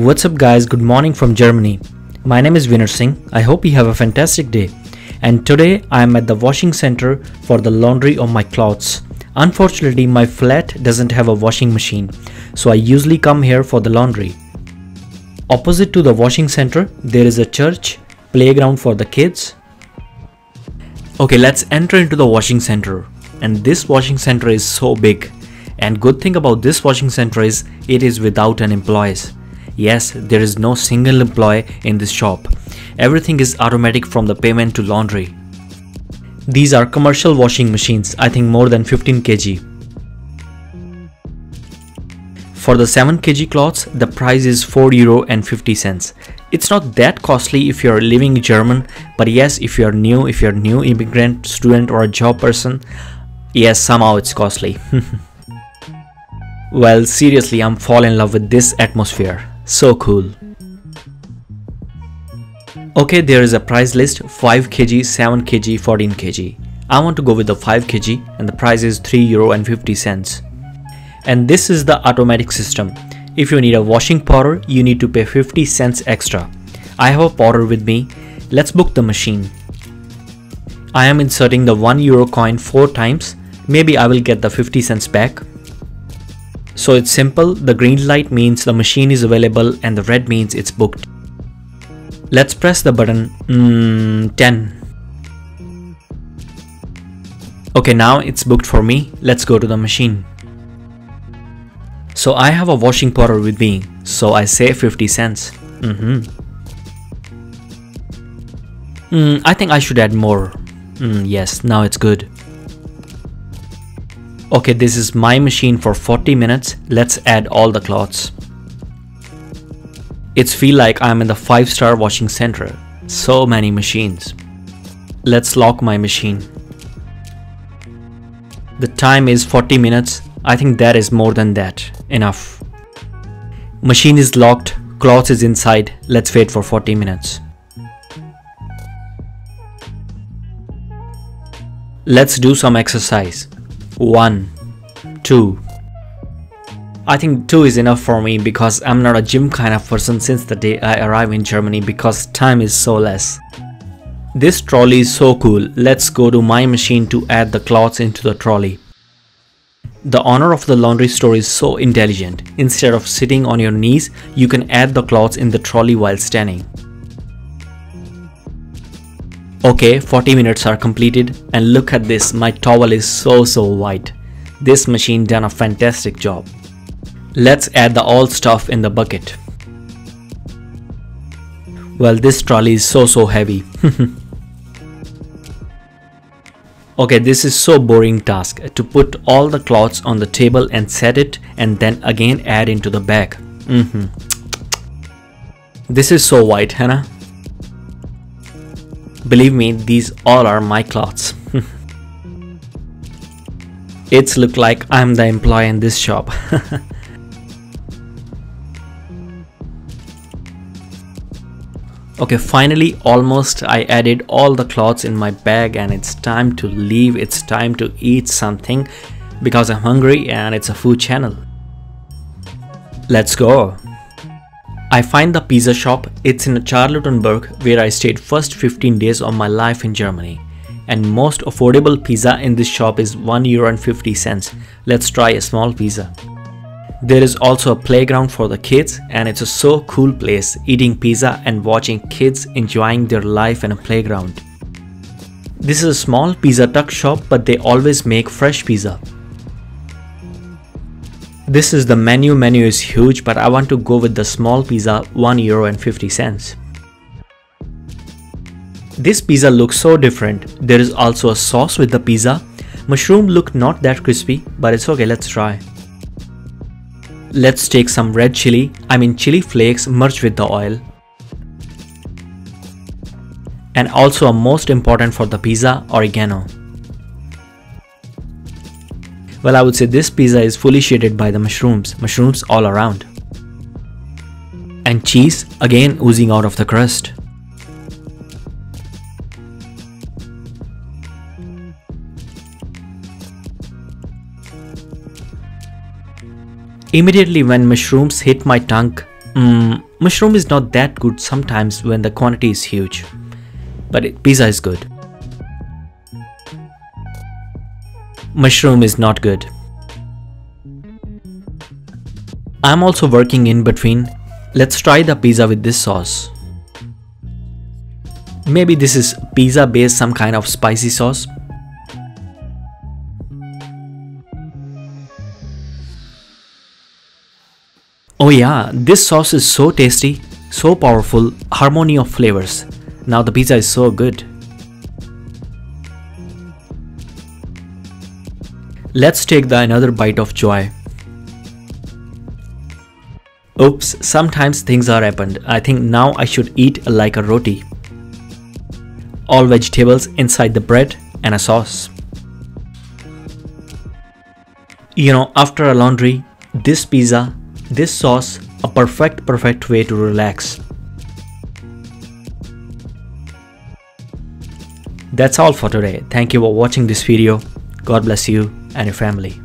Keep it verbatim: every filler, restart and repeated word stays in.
What's up guys, good morning from Germany. My name is Winner Singh. I hope you have a fantastic day. And today I am at the washing center for the laundry of my clothes. Unfortunately, my flat doesn't have a washing machine, so I usually come here for the laundry. Opposite to the washing center, there is a church, playground for the kids. Okay, let's enter into the washing center. And this washing center is so big. And good thing about this washing center is it is without an employees. Yes, there is no single employee in this shop. Everything is automatic from the payment to laundry. These are commercial washing machines, I think more than fifteen kilograms. For the seven kilogram clothes, the price is four euro and fifty cents. It's not that costly if you are living in German, but yes, if you are new, if you are new immigrant, student or a job person, yes, somehow it's costly. Well, seriously, I'm falling in love with this atmosphere. So cool. Okay, there is a price list, five kilograms, seven kilograms, fourteen kilograms. I want to go with the five kilograms and the price is three euro and fifty cents. And this is the automatic system. If you need a washing powder, you need to pay fifty cents extra. I have a powder with me. Let's book the machine. I am inserting the one euro coin four times. Maybe I will get the fifty cents back. So it's simple, the green light means the machine is available and the red means it's booked. Let's press the button, mm, ten. Okay, now it's booked for me, let's go to the machine. So I have a washing powder with me, so I save fifty cents. Mm-hmm. Mm, I think I should add more. Mm, yes, now it's good. Okay, this is my machine for forty minutes. Let's add all the clothes. It's feel like I'm in the five star washing center. So many machines. Let's lock my machine. The time is forty minutes. I think that is more than that. Enough. Machine is locked. Clothes is inside. Let's wait for forty minutes. Let's do some exercise. one, two. I think two is enough for me because I'm not a gym kind of person since the day I arrived in Germany because time is so less. This trolley is so cool. Let's go to my machine to add the clothes into the trolley. The owner of the laundry store is so intelligent. Instead of sitting on your knees, you can add the clothes in the trolley while standing. Okay, forty minutes are completed and look at this, my towel is so so white. This machine done a fantastic job. Let's add the old stuff in the bucket. Well, this trolley is so so heavy. Okay, this is so boring task to put all the clothes on the table and set it and then again add into the bag. Mm-hmm. This is so white, Hannah. Believe me, these all are my clothes. It's look like I'm the employee in this shop. Okay, finally, almost I added all the clothes in my bag and it's time to leave. It's time to eat something because I'm hungry and it's a food channel. Let's go. I find the pizza shop. It's in Charlottenburg where I stayed first fifteen days of my life in Germany. And most affordable pizza in this shop is one euro and fifty cents. Let's try a small pizza. There is also a playground for the kids and it's a so cool place eating pizza and watching kids enjoying their life in a playground. This is a small pizza tuck shop but they always make fresh pizza. This is the menu. Menu is huge, but I want to go with the small pizza, one euro and fifty cents. This pizza looks so different. There is also a sauce with the pizza. Mushroom look not that crispy, but it's okay, let's try. Let's take some red chili, I mean chili flakes merged with the oil. And also most important for the pizza, oregano. Well, I would say this pizza is fully shaded by the mushrooms, mushrooms all around. And cheese, again oozing out of the crust. Immediately when mushrooms hit my tongue, Mm, mushroom is not that good sometimes when the quantity is huge, but it, pizza is good. Mushroom is not good. I'm also working in between. Let's try the pizza with this sauce. Maybe this is pizza based some kind of spicy sauce. Oh yeah, this sauce is so tasty, so powerful, harmony of flavors. Now the pizza is so good. Let's take the another bite of joy. Oops, sometimes things are happened. I think now I should eat like a roti. All vegetables inside the bread and a sauce. You know, after a laundry, this pizza, this sauce, a perfect perfect way to relax. That's all for today. Thank you for watching this video. God bless you and your family.